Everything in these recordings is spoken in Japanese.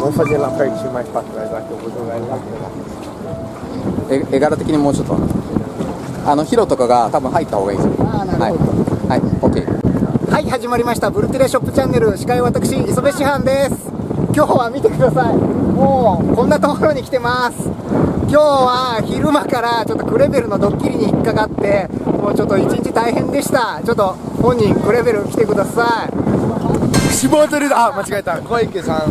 Vamos fazer lá pertinho, mais pra trás, lá que eu vou jogar ele lá dentro.絵柄的にもうちょっと。ヒロとかが多分入った方がいいですよ。はい、OK。はい、始まりました。ブルテレショップチャンネル、司会私、磯部師範です。今日は見てください。もう、こんなところに来てます。今日は昼間からちょっとクレベルのドッキリに引っかかって、もうちょっと一日大変でした。ちょっと本人クレベル来てください。絞ってるだ。あ、間違えた。小池さん。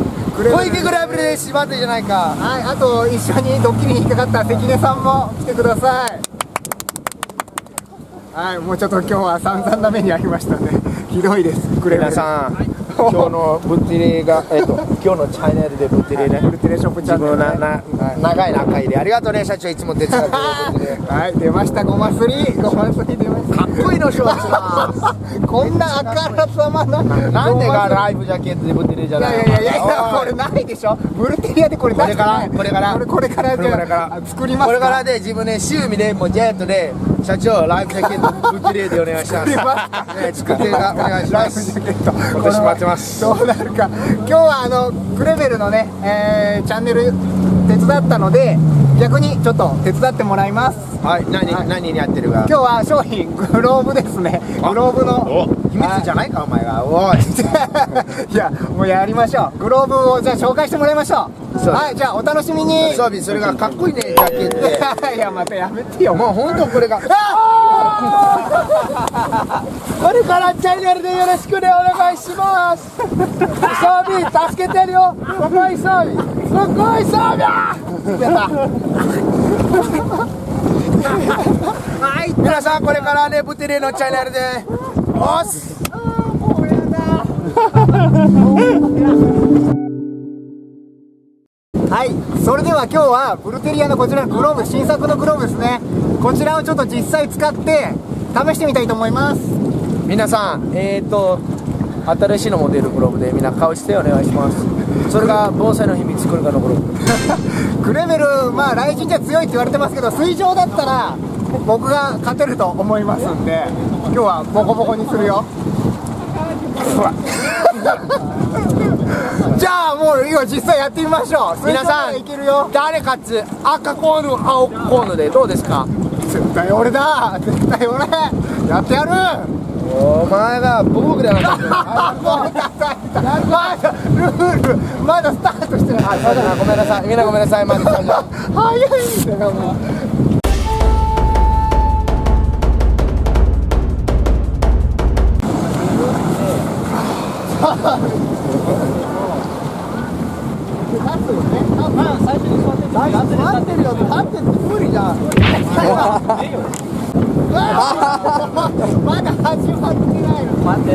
小池クレベルで絞ってじゃないか。はい、あと一緒にドッキリに引っかかった関根さんも来てください。はい、もうちょっと今日は散々な目にありましたね。ひどいです。クレベルさん。今日のブテレが今日のチャンネルでブテレね。ブテレショップチャンネル長い中入れありがとうね社長いつも出てた。はい出ましたゴマスリ出ました。かっこいいのショーツ。こんなあからさまな。なんでがライブジャケットでブテレじゃない。いやこれないでしょ。ブルテリアでこれ出してない。これから作ります。これからで自分ね週見でもうジェットで社長ライブジャケットブテレでお願いします。作ってお願いします。今年待って。どうなるか。今日はクレベルのね、チャンネル手伝ったので逆にちょっと手伝ってもらいます。はい。何にやってるか。今日は商品グローブですね。グローブの秘密じゃないかお前が。おい。いやもうやりましょう。グローブをじゃあ紹介してもらいましょう。はいじゃあお楽しみに。装備それがかっこいいねジャケット。いやまたやめてよ。もう本当これが。これからチャンネルでよろしくお願いします。装備助けてるよ。すごい装備。はい、皆さんこれからねブテレのチャンネルでおっす。これだ。はい、それでは今日はブルテリアのこちらのグローブ、新作のグローブですね。こちらをちょっと実際使って試してみたいと思います。皆さん、新しいのモデルグローブでみんな顔してお願いします。それが防災の秘密、これからのグローブクレベル、まあ、雷神じゃ強いって言われてますけど、水上だったら僕が勝てると思いますんで、今日はボコボコにするよ。ほらじゃあ、もう今、実際やってみましょう。皆さん、誰勝つ、赤コール、青コールでどうですか。絶対俺だ、絶対俺、やってやる。お前が僕だよ。まだスタートしてない。ごめんなさい。みんなごめんなさい。まだ早いんだよ。立ってるよ。まだ始まってないの。待って。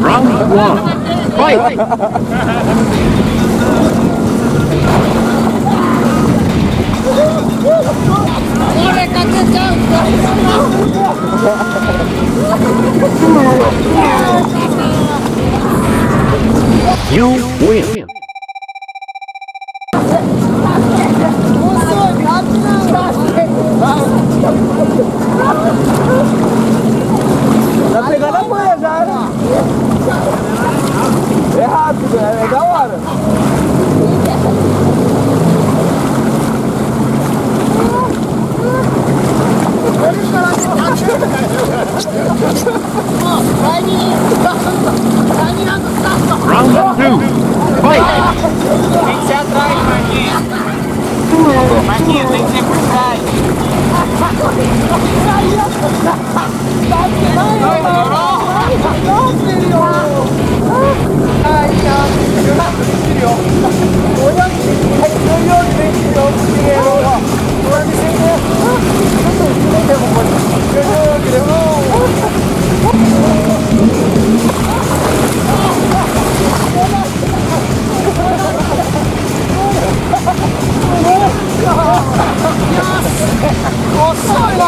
Round 1。You win. Oh, sorry.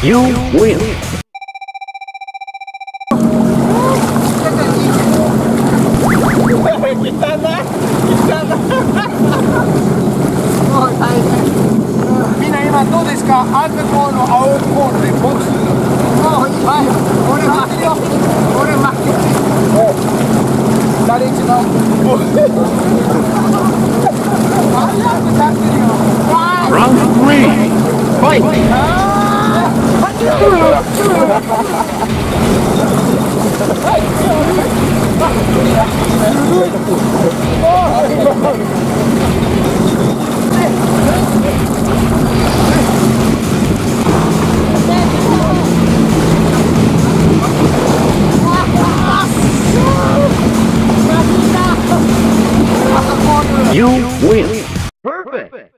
You win. You win. Perfect.